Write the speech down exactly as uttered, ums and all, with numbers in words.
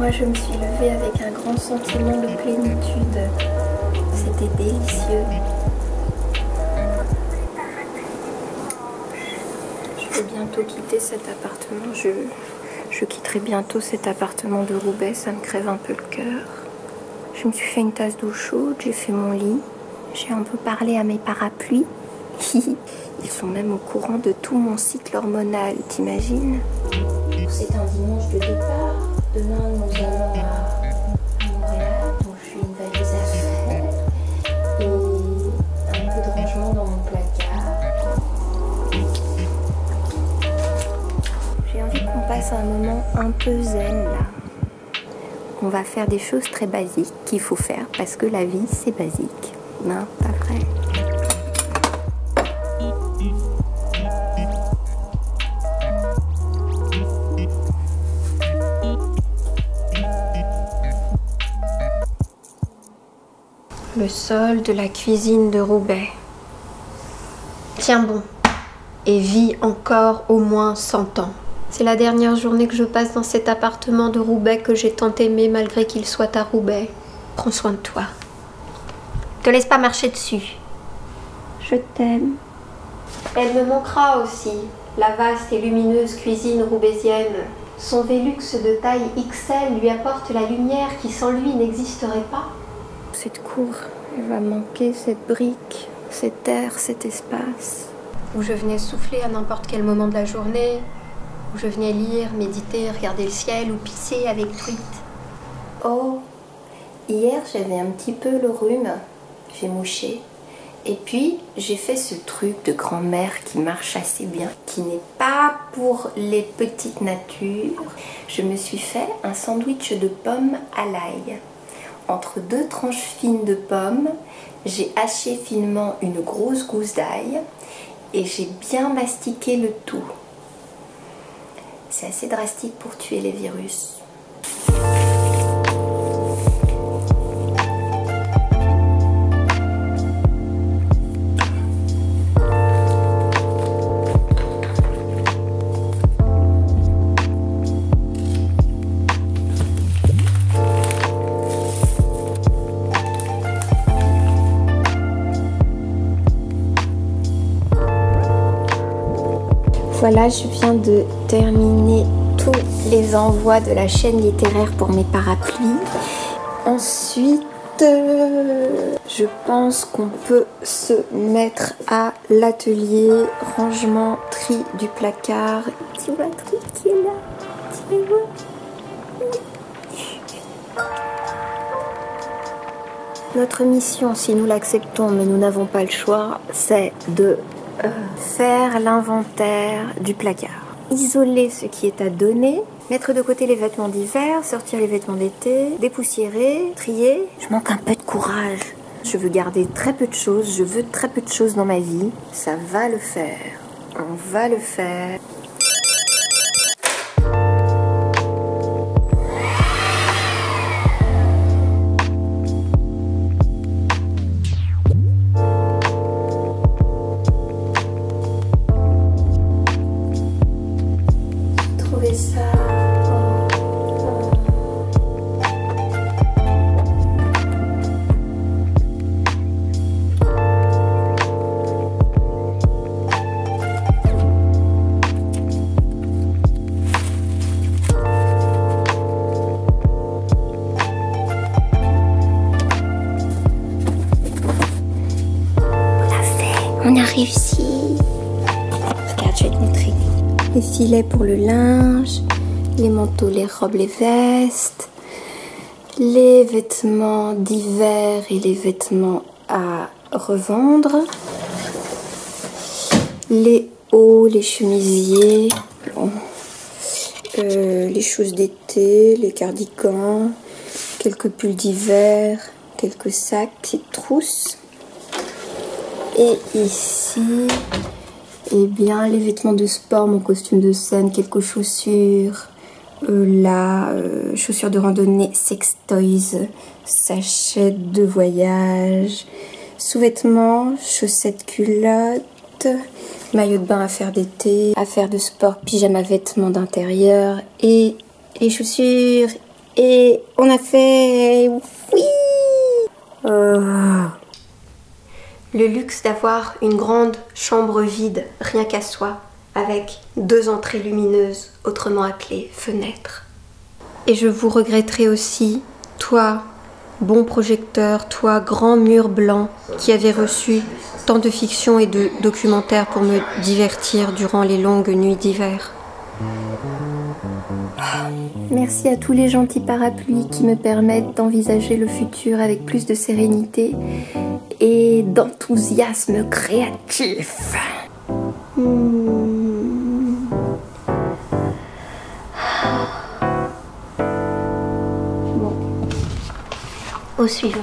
Moi je me suis levée avec un grand sentiment de plénitude, c'était délicieux. Je vais bientôt quitter cet appartement, je, je quitterai bientôt cet appartement de Roubaix, ça me crève un peu le cœur. Je me suis fait une tasse d'eau chaude, j'ai fait mon lit, j'ai un peu parlé à mes parapluies. Ils sont même au courant de tout mon cycle hormonal, t'imagines? C'est un dimanche de départ. Demain, nous allons à Montréal, donc j'ai une valise à faire et un peu de rangement dans mon placard. J'ai envie qu'on passe un moment un peu zen là. On va faire des choses très basiques qu'il faut faire parce que la vie c'est basique, non? Pas vrai? Le sol de la cuisine de Roubaix. Tiens bon, et vis encore au moins cent ans. C'est la dernière journée que je passe dans cet appartement de Roubaix que j'ai tant aimé malgré qu'il soit à Roubaix. Prends soin de toi. Te laisse pas marcher dessus. Je t'aime. Elle me manquera aussi, la vaste et lumineuse cuisine roubaisienne. Son Vélux de taille X L lui apporte la lumière qui sans lui n'existerait pas. Cette cour, elle va manquer, cette brique, cette terre, cet espace. Où je venais souffler à n'importe quel moment de la journée, où je venais lire, méditer, regarder le ciel ou pisser avec truite. Oh, hier j'avais un petit peu le rhume, j'ai mouché. Et puis j'ai fait ce truc de grand-mère qui marche assez bien, qui n'est pas pour les petites natures. Je me suis fait un sandwich de pommes à l'ail. Entre deux tranches fines de pommes, j'ai haché finement une grosse gousse d'ail et j'ai bien mastiqué le tout. C'est assez drastique pour tuer les virus. Voilà, je viens de terminer tous les envois de la chaîne littéraire pour mes parapluies. Ensuite, euh, je pense qu'on peut se mettre à l'atelier rangement, tri du placard. Tu vois le tri qui est là? Tu le vois? Notre mission, si nous l'acceptons, mais nous n'avons pas le choix, c'est de... Euh, faire l'inventaire du placard, isoler ce qui est à donner, mettre de côté les vêtements d'hiver, sortir les vêtements d'été, dépoussiérer, trier. Je manque un peu de courage. Je veux garder très peu de choses, je veux très peu de choses dans ma vie. Ça va le faire. On va le faire. On a réussi. Regarde, je vais te montrer. Les filets pour le linge, les manteaux, les robes, les vestes, les vêtements d'hiver et les vêtements à revendre, les hauts, les chemisiers, euh, les choses d'été, les cardigans, quelques pulls d'hiver, quelques sacs, petites trousses. Et ici, eh bien, les vêtements de sport, mon costume de scène, quelques chaussures, euh, la euh, chaussure de randonnée, sextoys, sachet de voyage, sous-vêtements, chaussettes culottes, maillot de bain à faire d'été, affaires de sport, pyjama vêtements d'intérieur et les chaussures et on a fait oui. Euh... Le luxe d'avoir une grande chambre vide, rien qu'à soi, avec deux entrées lumineuses, autrement appelées fenêtres. Et je vous regretterai aussi, toi, bon projecteur, toi, grand mur blanc, qui avait reçu tant de fictions et de documentaires pour me divertir durant les longues nuits d'hiver. Merci à tous les gentils parapluies qui me permettent d'envisager le futur avec plus de sérénité et d'enthousiasme créatif. Mmh. Bon. Au suivant.